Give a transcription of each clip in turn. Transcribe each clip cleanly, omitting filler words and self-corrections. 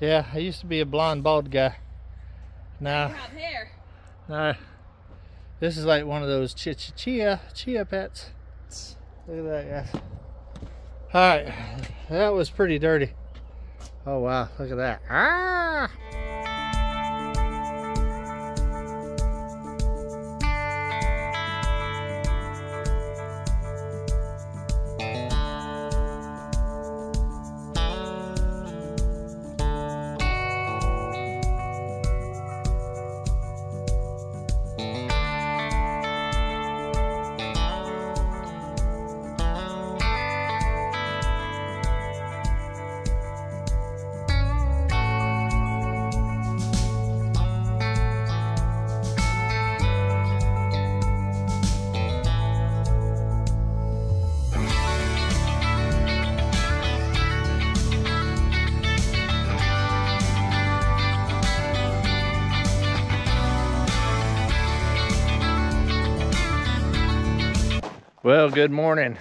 Yeah, I used to be a blonde bald guy. Now you have hair. This is like one of those chia pets. Look at that, guys. Alright, that was pretty dirty. Oh wow, look at that. Ah! Well, good morning.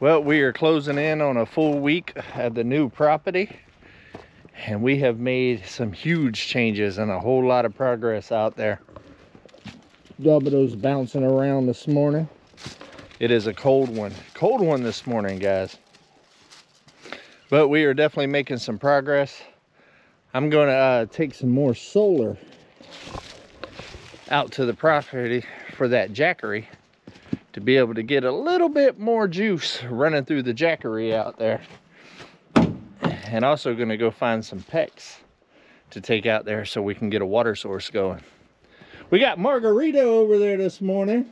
Well, we are closing in on a full week at the new property, and we have made some huge changes and a whole lot of progress out there. Domino's bouncing around this morning. It is a cold one this morning, guys. But we are definitely making some progress. I'm gonna take some more solar out to the property for that Jackery, to be able to get a little bit more juice running through the Jackery out there. And also gonna go find some PEX to take out there so we can get a water source going. We got Margarita over there this morning.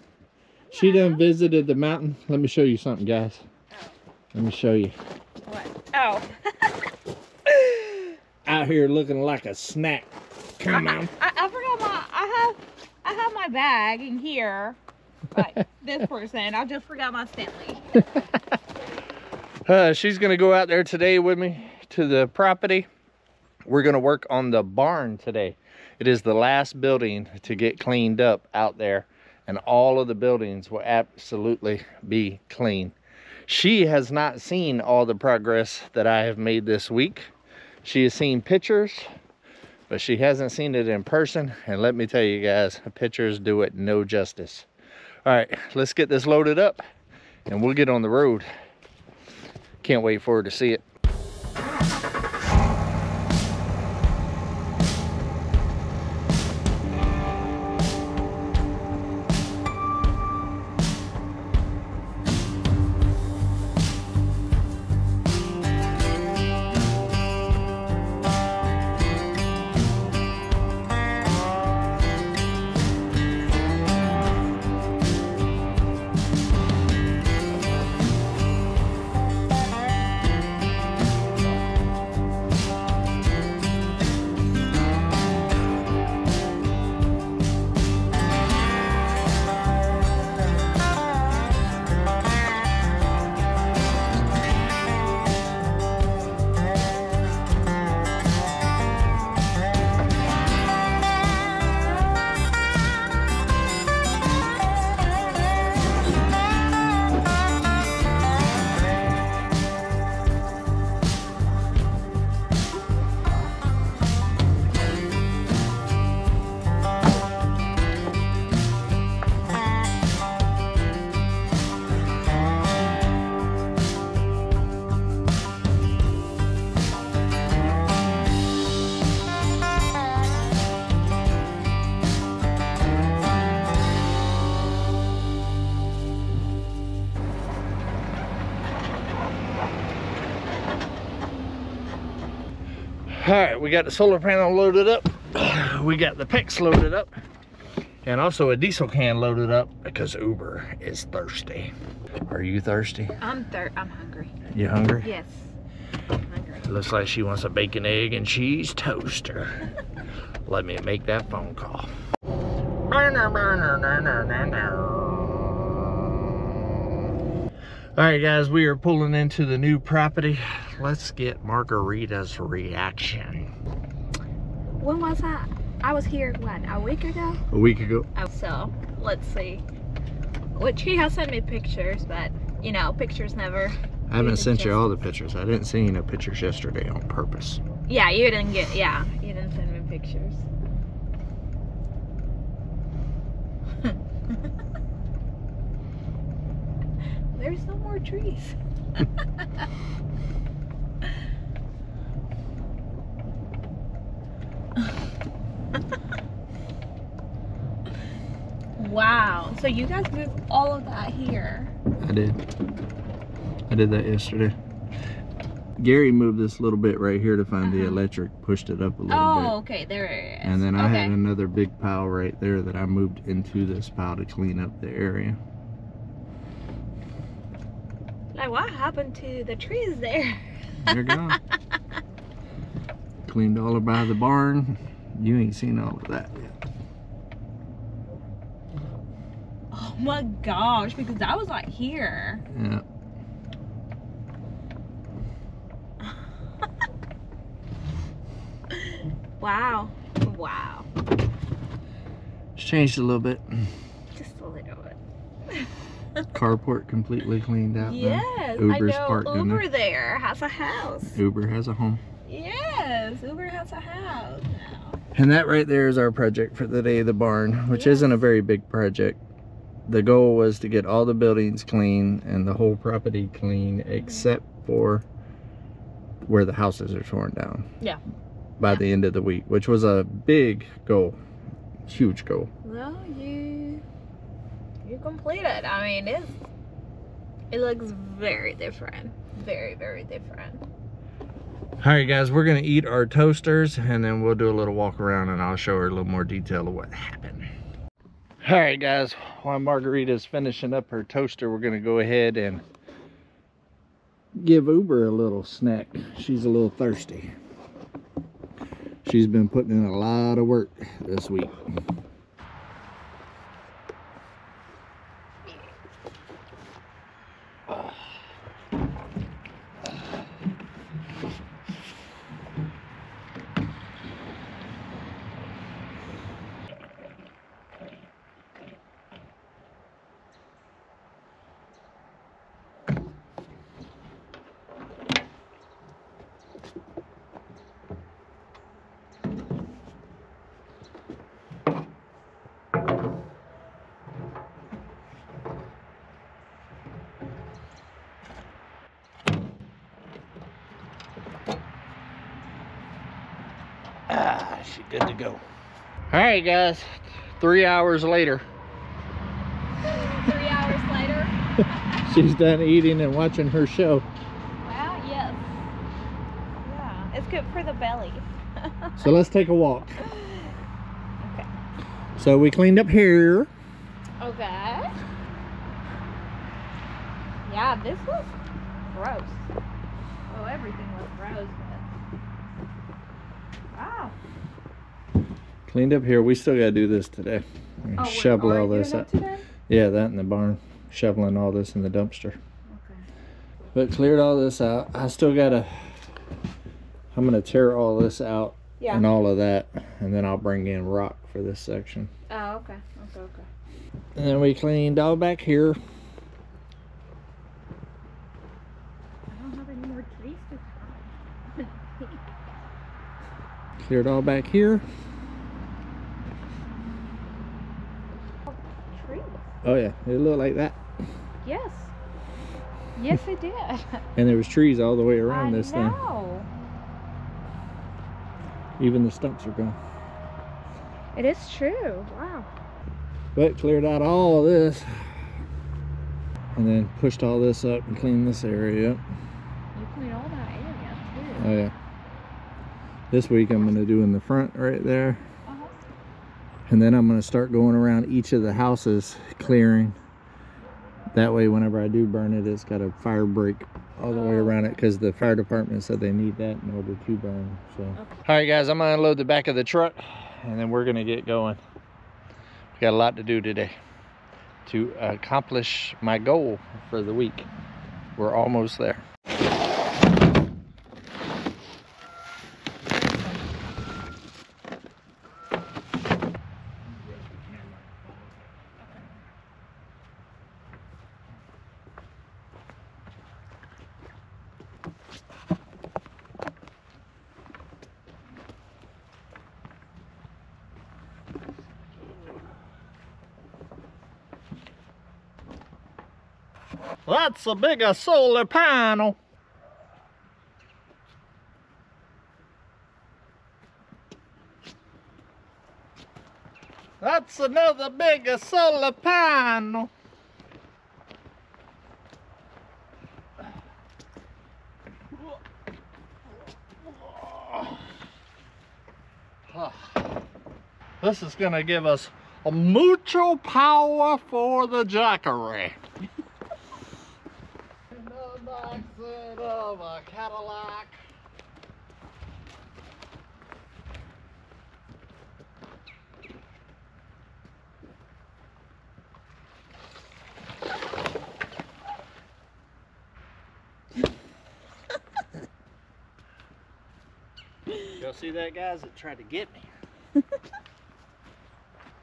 She done visited the mountain. Let me show you something, guys. Oh. Let me show you. What? Oh. Out here looking like a snack. Come on. I forgot my, I have my bag in here. Like this person, I just forgot my Stanley. She's gonna go out there today with me to the property. We're gonna work on the barn today. It is the last building to get cleaned up out there, and all of the buildings will absolutely be clean. She has not seen all the progress that I have made this week. She has seen pictures, but she hasn't seen it in person. And let me tell you guys, pictures do it no justice. All right, let's get this loaded up and we'll get on the road. Can't wait for her to see it. All right, we got the solar panel loaded up. We got the PEX loaded up. And also a diesel can loaded up because Uber is thirsty. Are you thirsty? I'm hungry. You hungry? Yes, I'm hungry. Looks like she wants a bacon, egg, and cheese toaster. Let me make that phone call. All right, guys, we are pulling into the new property. Let's get Margarita's reaction. When was I was here, what, a week ago? A week ago. Oh, so, let's see. Well, she has sent me pictures, but, you know, pictures never. I haven't sent you all the pictures. I didn't send you no pictures yesterday on purpose. Yeah, you didn't get, yeah, you didn't send me pictures. There's no more trees. Wow, so you guys moved all of that here. I did that yesterday. Gary moved this little bit right here to find the electric, pushed it up a little bit. Oh, okay, there it is. And then I had another big pile right there that I moved into this pile to clean up the area. Like, what happened to the trees there? They're gone. Cleaned all by the barn. You ain't seen all of that yet. Oh my gosh, because I was like here. Yeah. Wow. Wow. It's changed a little bit. Just a little bit. Carport completely cleaned out. Yes, I know Uber there has a house. Uber has a home. Yes, Uber has a house now. And that right there is our project for the day of the barn, which isn't a very big project. The goal was to get all the buildings clean and the whole property clean except for where the houses are torn down. Yeah. By the end of the week, which was a big goal, huge goal. Well, you completed. I mean, it looks very different, very, very different. All right, guys, we're gonna eat our toasters and then we'll do a little walk around and I'll show her a little more detail of what happened. All right, guys, while Margarita's finishing up her toaster, we're gonna go ahead and give Uber a little snack. She's a little thirsty. She's been putting in a lot of work this week. She's good to go. All right, guys, 3 hours later. 3 hours later. She's done eating and watching her show. Wow, yes. Yeah, it's good for the belly. So let's take a walk. Okay. So we cleaned up here. Okay. Yeah, this was gross. Oh, everything was gross. Wow. Cleaned up here. We still got to do this today. Oh, shovel all this up. Yeah, that in the barn. Shoveling all this in the dumpster. Okay. But cleared all this out. I still got to... I'm going to tear all this out and all of that. And then I'll bring in rock for this section. Oh, okay. Okay, okay. And then we cleaned all back here. I don't have any more trees to climb. Cleared all back here. Trees. Oh yeah, it looked like that. Yes. Yes, it did. And there was trees all the way around this thing. No. Even the stumps are gone. It is true. Wow. But cleared out all of this, and then pushed all this up and cleaned this area up. You cleaned all that area too. Oh yeah. This week I'm going to do in the front right there. And then I'm going to start going around each of the houses clearing. That way whenever I do burn it, it's got a fire break all the way around it because the fire department said they need that in order to burn. So. Okay. All right, guys, I'm going to unload the back of the truck and then we're going to get going. We got a lot to do today to accomplish my goal for the week. We're almost there. That's a bigger solar panel. That's another bigger solar panel. This is gonna give us a mucho power for the Jackery. Backseat of a Cadillac. Y'all see that, guys? It tried to get me.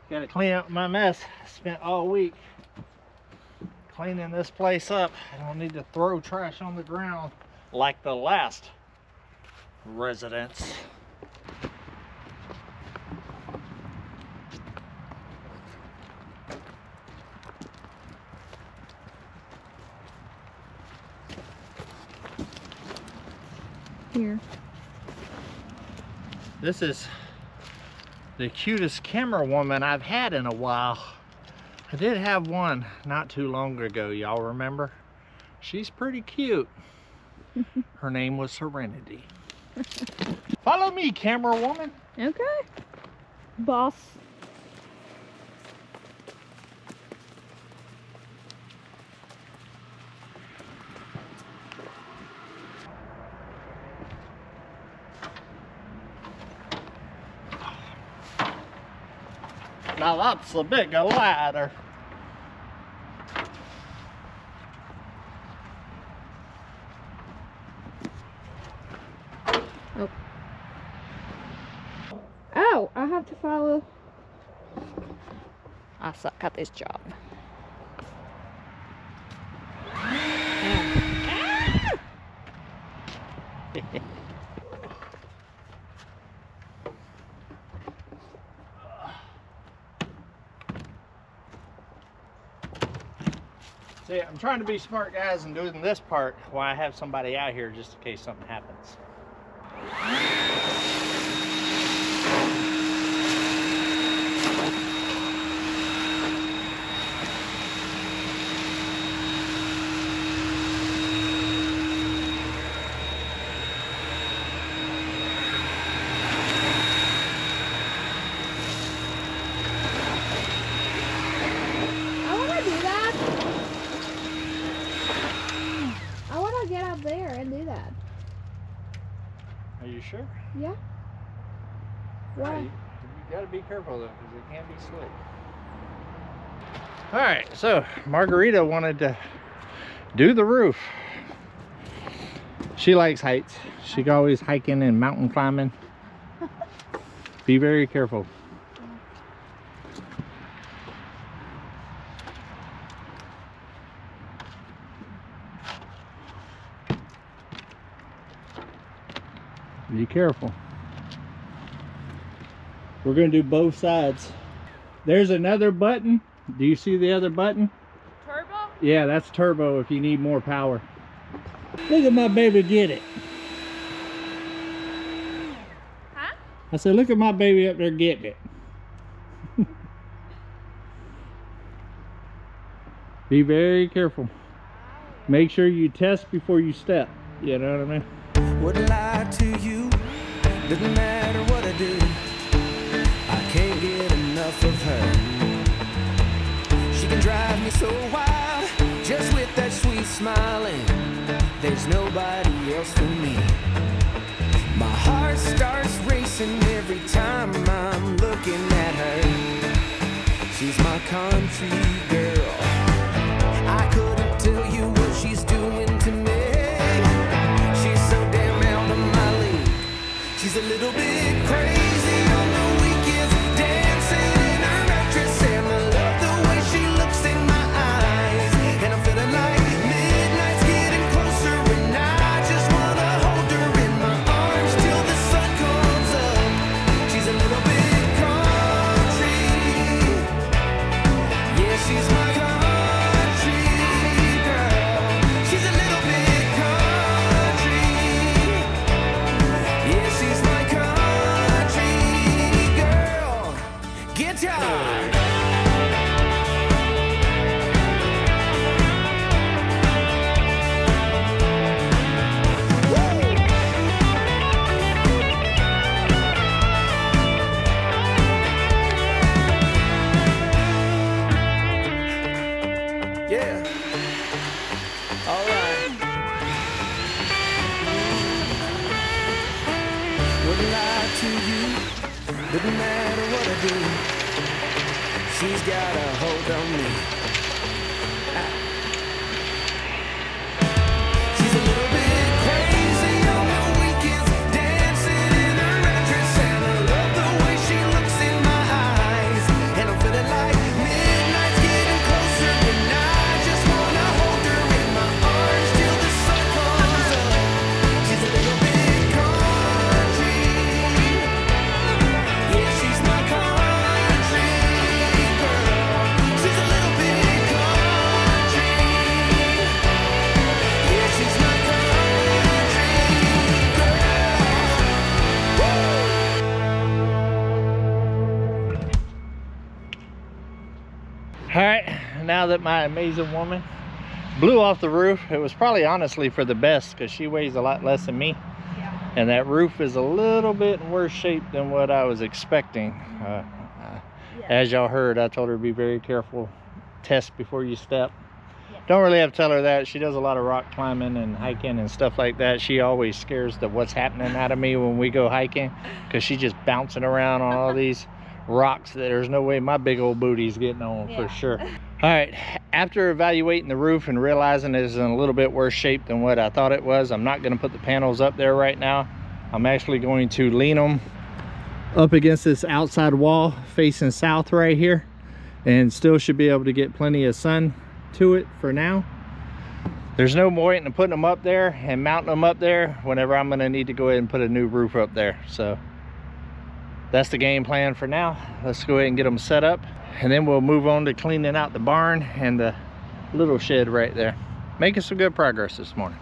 Gotta clean up my mess. Spent all week cleaning this place up. I don't need to throw trash on the ground like the last residents. Here. This is the cutest camera woman I've had in a while. I did have one not too long ago, y'all remember? She's pretty cute. Her name was Serenity. Follow me, camera woman. Okay, boss. Now that's a bigger ladder. Oh. Oh, I have to follow. I suck at this job. Ah. See, I'm trying to be smart, guys, and doing this part while I have somebody out here just in case something happens. Are you sure? Yeah. Why? You gotta be careful though, because it can be slick. All right, so Margarita wanted to do the roof. She likes heights. She's always hiking and mountain climbing. Be very careful. Be careful. We're going to do both sides. There's another button. Do you see the other button? Turbo? Yeah, that's turbo if you need more power. Look at my baby get it. Huh? I said, look at my baby up there getting it. Be very careful. Make sure you test before you step. You know what I mean? Would lie to you, didn't matter what I do, I can't get enough of her. She can drive me so wild, just with that sweet smiling. There's nobody else for me. My heart starts racing every time I'm looking at her. She's my country girl. I couldn't tell you what she's doing to me. She's a little bit crazy on the weekends, dancing in her mattress, and I love the way she looks in my eyes. And I'm feeling like midnight's getting closer, and I just wanna hold her in my arms till the sun comes up. She's a little bit country, yeah, she's my country girl. to you. Doesn't matter what I do, she's got a hold on me. She's a little bit crazy on my weekends, dancing in her red dress, and I love the way she looks in my eyes. And I'm feeling like midnight's getting closer, and I just wanna hold her in my arms till the sun comes up. She's a little bit. All right, now that my amazing woman blew off the roof, it was probably honestly for the best because she weighs a lot less than me. Yeah. And that roof is a little bit in worse shape than what I was expecting. Yeah. As y'all heard, I told her to be very careful, test before you step. Yeah. Don't really have to tell her that. She does a lot of rock climbing and hiking and stuff like that. She always scares the what's happening out of me when we go hiking because she's just bouncing around on all these rocks that there's no way my big old booty's getting on. Yeah, for sure. All right, after evaluating the roof and realizing it's in a little bit worse shape than what I thought it was, I'm not going to put the panels up there right now. I'm actually going to lean them up against this outside wall facing south right here, and still should be able to get plenty of sun to it. For now, there's no point in putting them up there and mounting them up there whenever I'm going to need to go ahead and put a new roof up there. So that's the game plan for now. Let's go ahead and get them set up, and then we'll move on to cleaning out the barn and the little shed right there. Making some good progress this morning.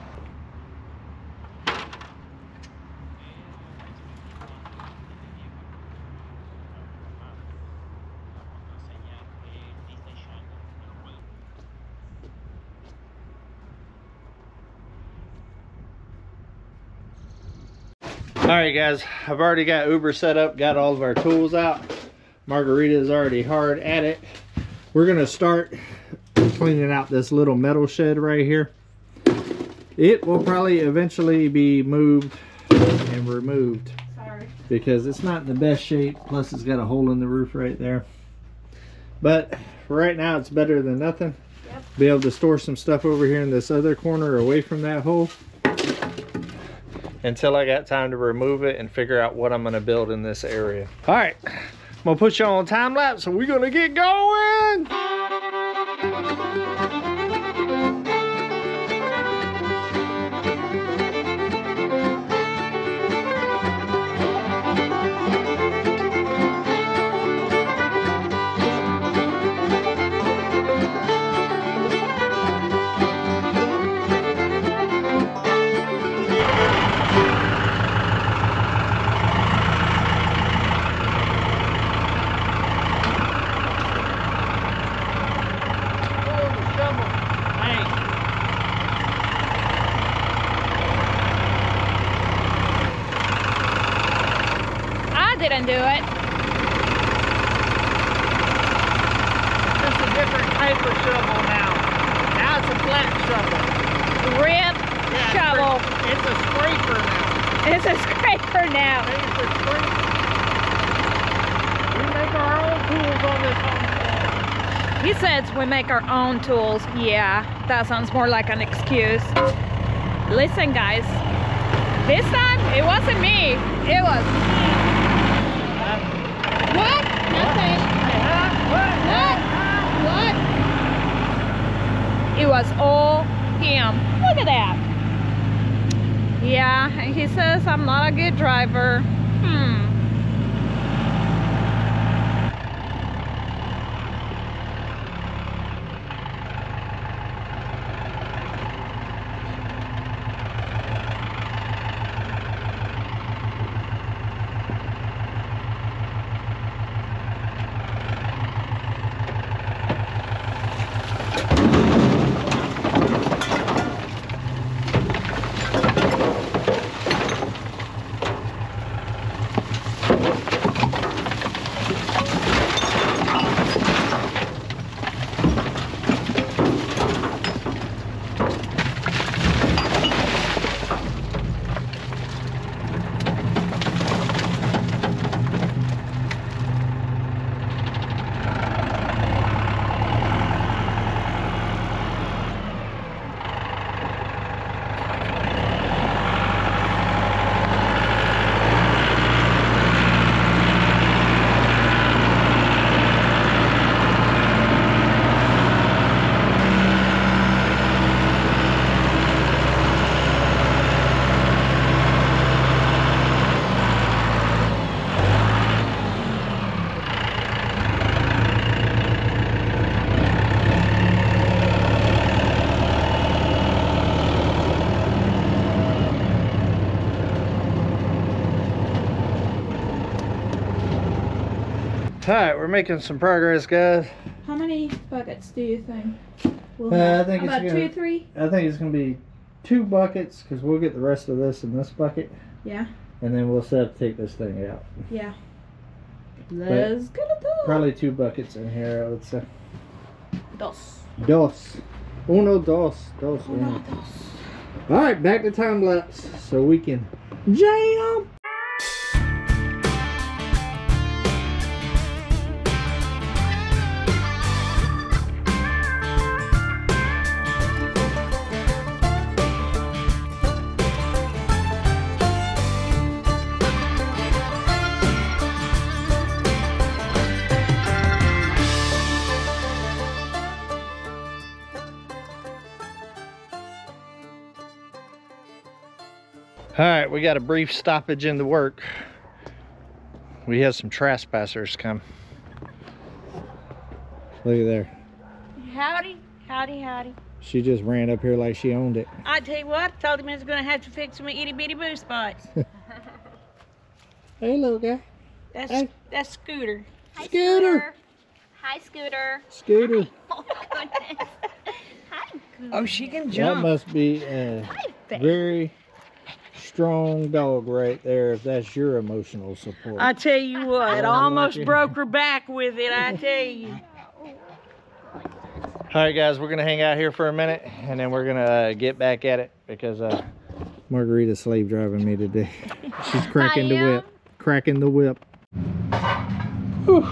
All right guys, I've already got Uber set up, got all of our tools out. Margarita is already hard at it. We're gonna start cleaning out this little metal shed right here. It will probably eventually be moved and removed. Sorry. Because it's not in the best shape, plus it's got a hole in the roof right there. But right now it's better than nothing. Yep. Be able to store some stuff over here in this other corner away from that hole, until I got time to remove it and figure out what I'm gonna build in this area. All right, I'm gonna put you on time lapse and we're gonna get going. Didn't do it. It's a different type of shovel now. Now it's a flat shovel. Rip, yeah, shovel. It's a scraper now. It's a scraper now. It's a scraper. We make our own tools on this homestead. He says we make our own tools. Yeah, that sounds more like an excuse. Listen guys, this time it wasn't me, it was... What? Nothing. What? It was all him. Look at that. Yeah, and he says I'm not a good driver. Alright, we're making some progress, guys. How many buckets do you think? We'll I think about it's gonna, 2 or 3? I think it's going to be 2 buckets, because we'll get the rest of this in this bucket. Yeah. And then we'll set up to take this thing out. Yeah. Let's get it done. Probably 2 buckets in here, I would say. Dos. Uno, dos. Dos, uno. Dos. Alright, back to time lapse so we can jam. All right, we got a brief stoppage in the work. We have some trespassers come. Look at there. Howdy, howdy, howdy. She just ran up here like she owned it. I tell you what, I told him I was gonna have to fix some itty bitty boo spots. Hey, little guy. That's hey. That's Scooter. Hi, Scooter. Hi, Scooter. Scooter. Hi. Oh, goodness. Hi, Scooter. Oh, she can jump. That must be a very strong dog right there, if that's your emotional support. I tell you what, it almost like broke her back with it, I tell you. All right, guys, we're gonna hang out here for a minute and then we're gonna get back at it because Margarita's slave driving me today. She's cracking the whip, cracking the whip. Whew.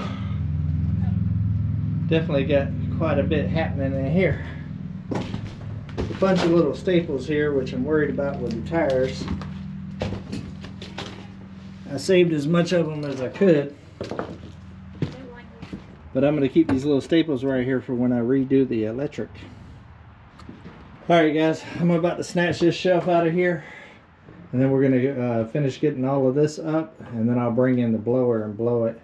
Definitely got quite a bit happening in here. A bunch of little staples here, which I'm worried about with the tires. I saved as much of them as I could, but I'm going to keep these little staples right here for when I redo the electric. Alright guys, I'm about to snatch this shelf out of here and then we're going to finish getting all of this up, and then I'll bring in the blower and blow it.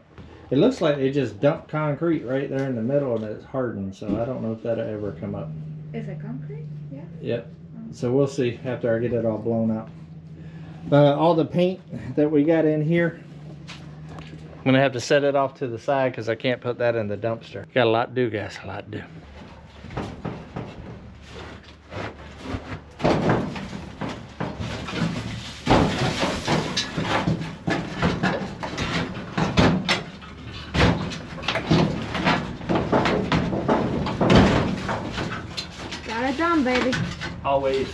It looks like they just dumped concrete right there in the middle and it's hardened, so I don't know if that'll ever come up. Is it concrete? Yeah. Yep. So we'll see after I get it all blown out. All the paint that we got in here, I'm going to have to set it off to the side because I can't put that in the dumpster. Got a lot to do, guys. A lot to do. Baby. Always.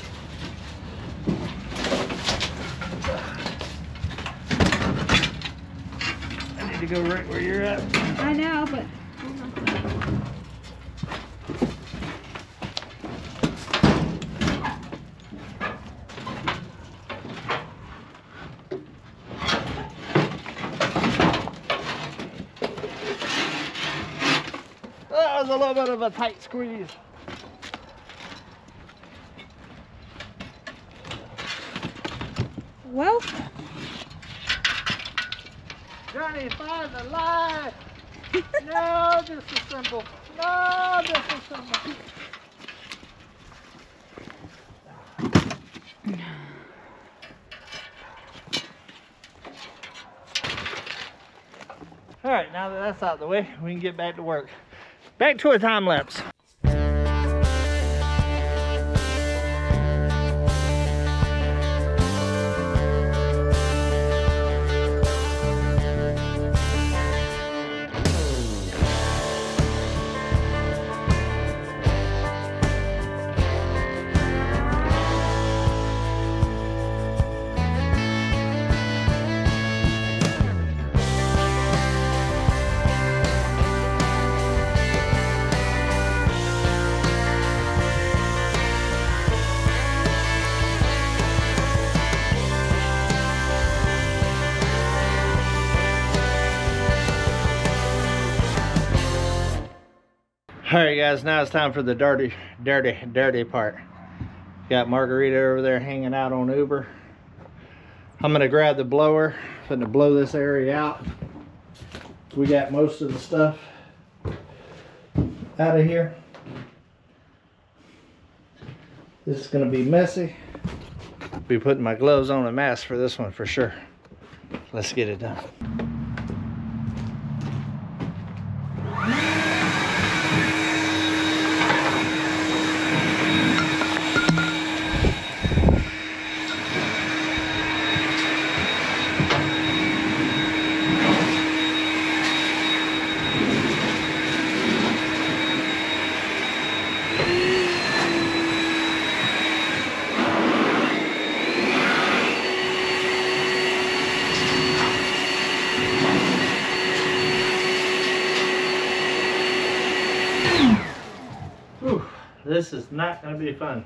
I need to go right where you're at. I know, but that was a little bit of a tight squeeze. Well, Johnny, find the light. No, disassemble. No, disassemble. All right, now that that's out of the way, we can get back to work. Back to a time lapse. All right, guys, now it's time for the dirty part. Got Margarita over there hanging out on Uber. I'm gonna grab the blower, gonna blow this area out. We got most of the stuff out of here. This is gonna be messy. Be putting my gloves on and mask for this one for sure. Let's get it done. This is not going to be fun.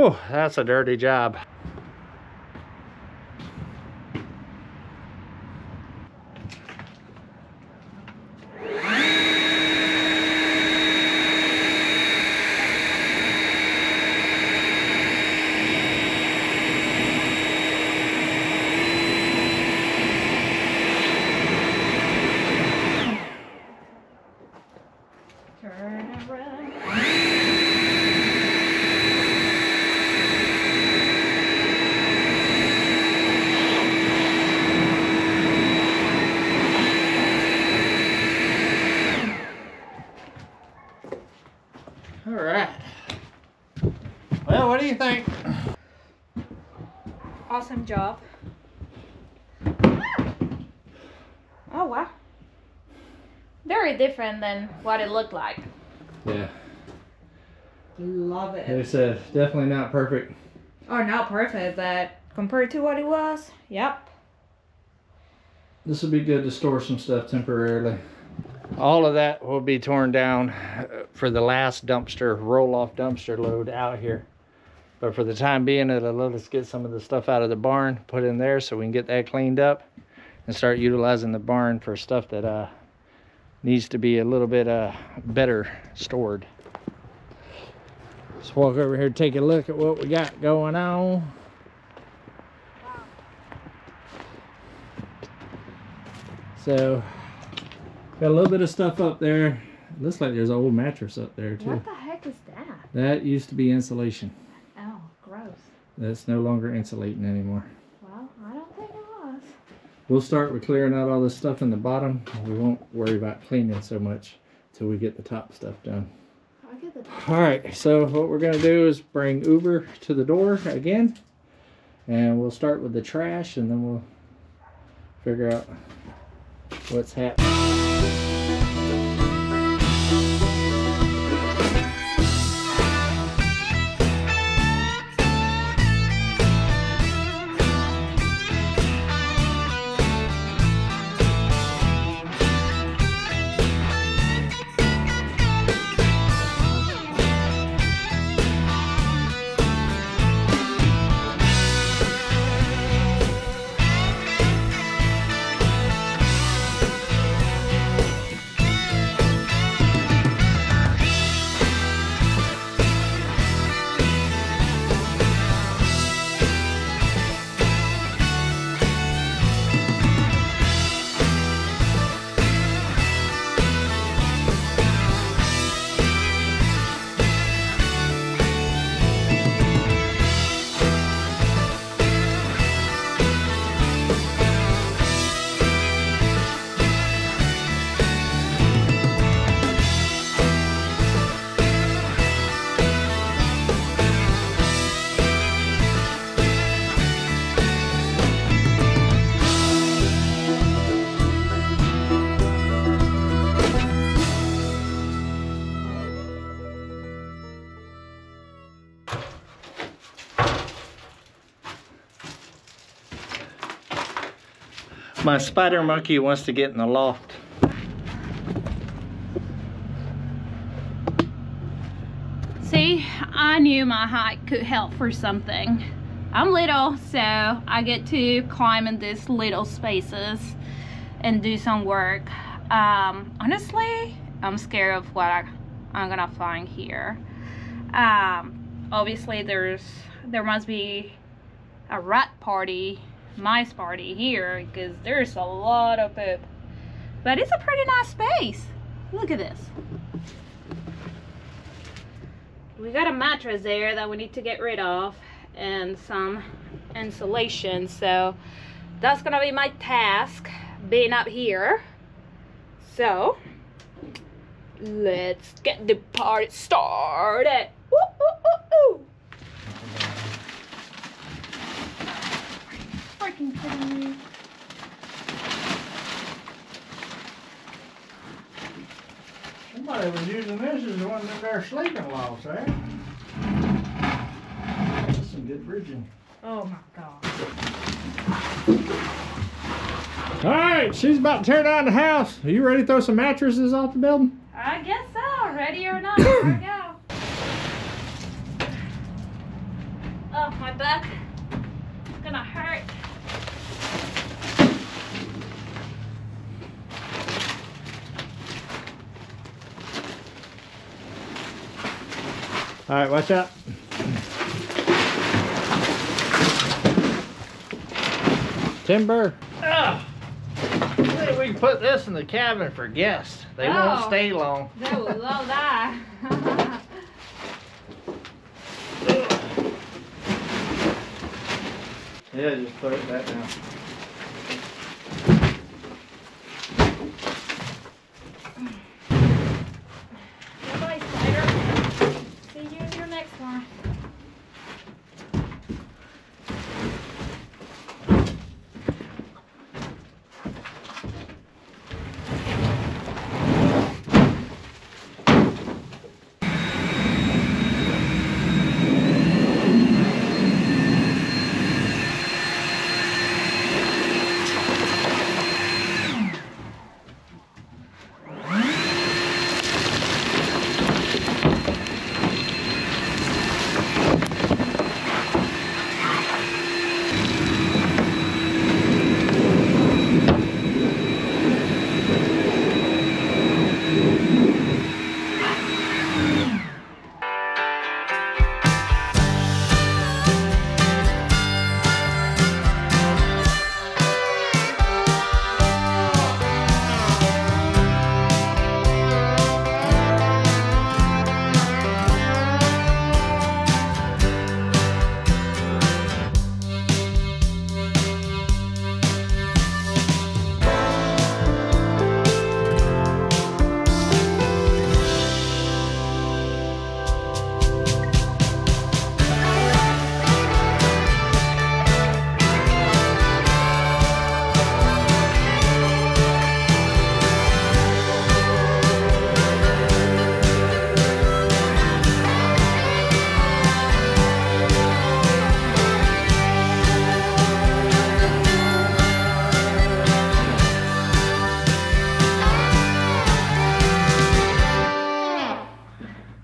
Oh, that's a dirty job. Awesome job. Ah! Oh wow. Very different than what it looked like. Yeah. Love it. It's definitely not perfect. Or not perfect, but compared to what it was, yep. This would be good to store some stuff temporarily. All of that will be torn down for the last dumpster, roll-off dumpster load out here. But for the time being, it'll let us get some of the stuff out of the barn, put in there so we can get that cleaned up and start utilizing the barn for stuff that needs to be a little bit better stored. Let's walk over here, take a look at what we got going on. Wow. So, got a little bit of stuff up there. It looks like there's an old mattress up there, too. What the heck is that? That used to be insulation. That's no longer insulating anymore. Well, I don't think it was. We'll start with clearing out all this stuff in the bottom. We won't worry about cleaning so much till we get the top stuff done. I'll get the top. All right, so what we're going to do is bring Uber to the door again. And we'll start with the trash and then we'll figure out what's happening. My spider monkey wants to get in the loft. See, I knew my height could help for something. I'm little, so I get to climb in these little spaces and do some work. Honestly, I'm scared of what I'm gonna find here. Obviously there must be a rat party, mice party here, because there's a lot of poop. But it's a pretty nice space. Look at this. We got a mattress there that we need to get rid of, and some insulation, so that's gonna be my task being up here. So let's get the party started. Woo, woo, woo, woo. Freaking pretty. Somebody was using this as one of their sleeping lofts, eh? That's some good bridging. Oh my God. Alright, she's about to tear down the house. Are you ready to throw some mattresses off the building? I guess so. Ready or not, here we go. Oh, my back. It's gonna hurt. All right, watch out. Timber. Ugh. Maybe we can put this in the cabin for guests. They won't stay long. They will love that. Yeah, just put it back down. Bye-bye, spider. See you in your next one.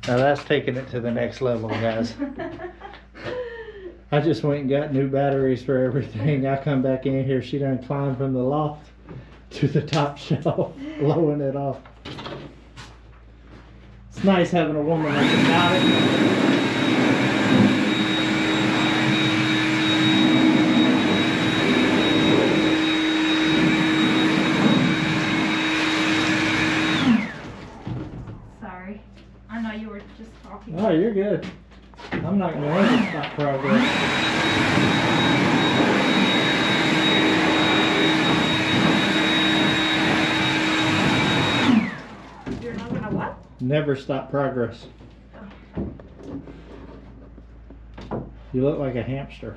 Now that's taking it to the next level, guys. I just went and got new batteries for everything. I come back in here, she done climbed from the loft to the top shelf, blowing it off. It's nice having a woman like that. Oh, you're good. I'm not going to let it stop progress. You're not going to what? Never stop progress. Oh. You look like a hamster.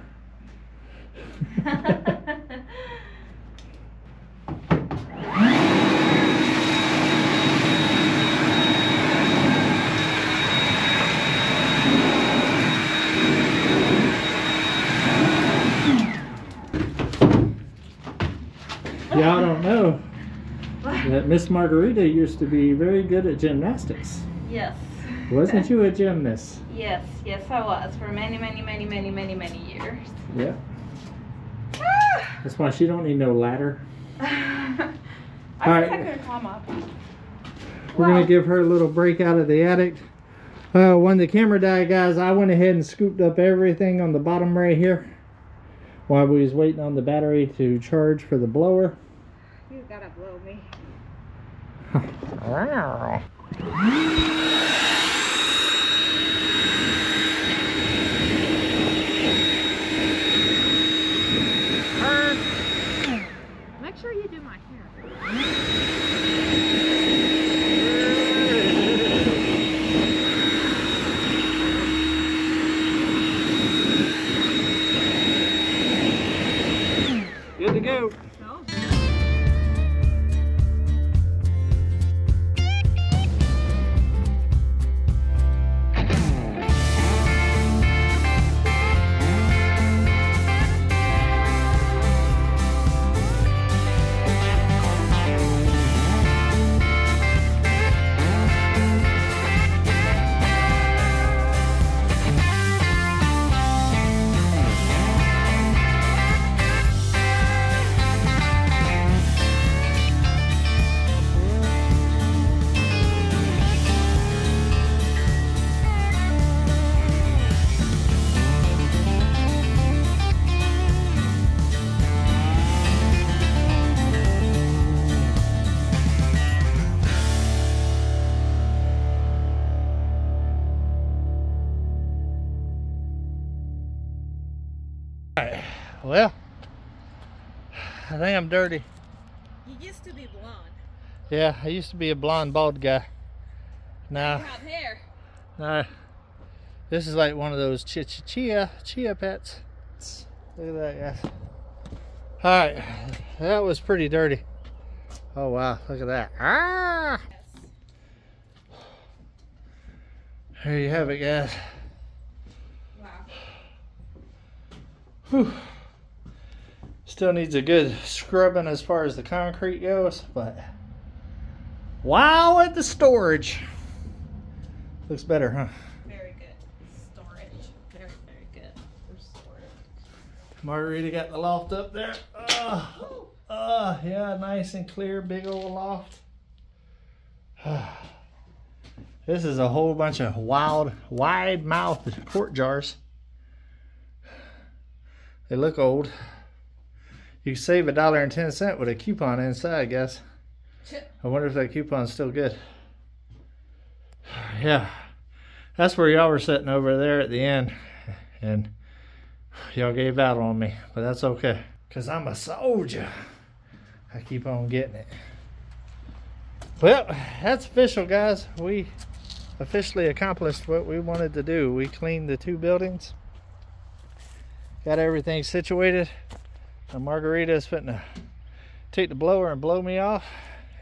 Y'all don't know that Miss Margarita used to be very good at gymnastics. Yes. Wasn't you a gymnast? Yes, yes I was, for many years. Yeah. That's why she don't need no ladder. I could climb up. We're going to give her a little break out of the attic. When the camera died, guys, I went ahead and scooped up everything on the bottom right here while we was waiting on the battery to charge for the blower. You gotta blow me. Wow. Make sure you do my hair. To go. Well, I think I'm dirty. You used to be blonde. Yeah, I used to be a blonde bald guy. Now you have hair. No, this is like one of those chia pets. Look at that, guys. All right, that was pretty dirty. Oh wow, look at that. Ah! Yes. There you have it, guys. Wow. Whew. Still needs a good scrubbing as far as the concrete goes, but wow, at the storage. Looks better, huh? Very good. Storage. Very, very good for storage. Margarita got the loft up there. Yeah, nice and clear, big old loft. This is a whole bunch of wild, wide-mouthed quart jars. They look old. You save $1.10 with a coupon inside, guys. I wonder if that coupon's still good. Yeah, that's where y'all were sitting over there at the end, and y'all gave out on me, but that's okay, because I'm a soldier. I keep on getting it. Well, that's official, guys. We officially accomplished what we wanted to do. We cleaned the two buildings, got everything situated. Now Margarita is finna take the blower and blow me off,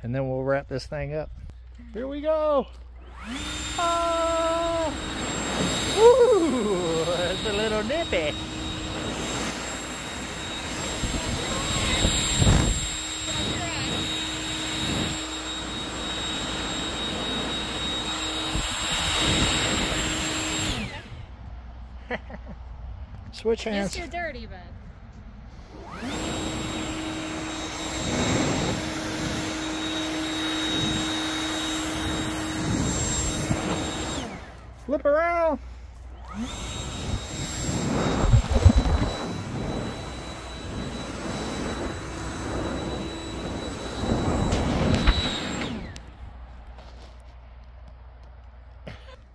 and then we'll wrap this thing up. Here we go! Oh! Woo! That's a little nippy. Switch hands. It's too dirty, bud. Flip around.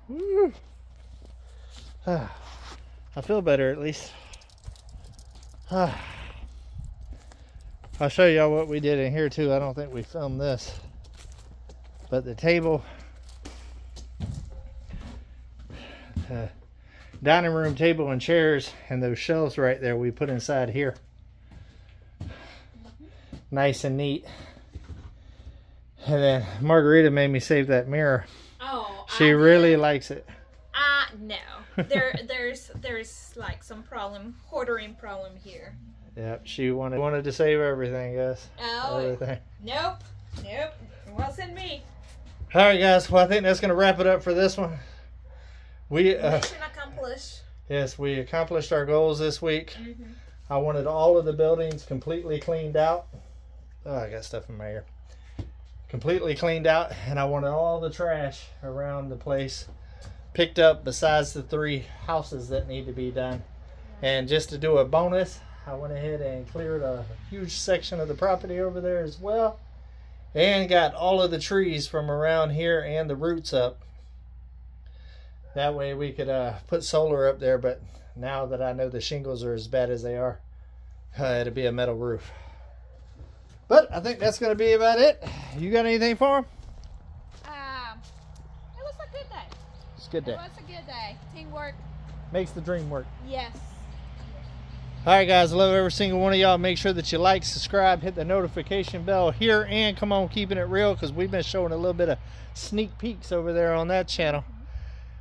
Woo. Ah, I feel better at least. Ah. I'll show y'all what we did in here too. I don't think we filmed this, but the table, dining room table and chairs and those shelves right there we put inside here. Nice and neat. And then Margarita made me save that mirror. Oh, she really likes it. No, there's like some problem, ordering problem here. Yep, she wanted to save everything, guys. Oh, everything. Nope, nope, it wasn't me. All right, guys. Well, I think that's gonna wrap it up for this one. We mission accomplished. Yes, we accomplished our goals this week. Mm-hmm. I wanted all of the buildings completely cleaned out. Oh, I got stuff in my ear. Completely cleaned out, and I wanted all the trash around the place picked up, besides the 3 houses that need to be done. And just to do a bonus, I went ahead and cleared a huge section of the property over there as well, and got all of the trees from around here and the roots up. That way we could put solar up there, but now that I know the shingles are as bad as they are, it'll be a metal roof. But I think that's going to be about it. You got anything for him? It was a good day. It's a good day. It was a good day. Teamwork makes the dream work. Yes. All right, guys. I love every single one of y'all. Make sure that you like, subscribe, hit the notification bell here, and come on, Keeping It Real, because we've been showing a little bit of sneak peeks over there on that channel.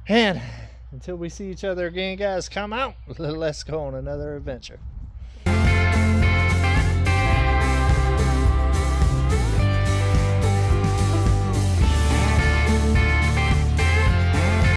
And until we see each other again, guys, come out. Let's go on another adventure.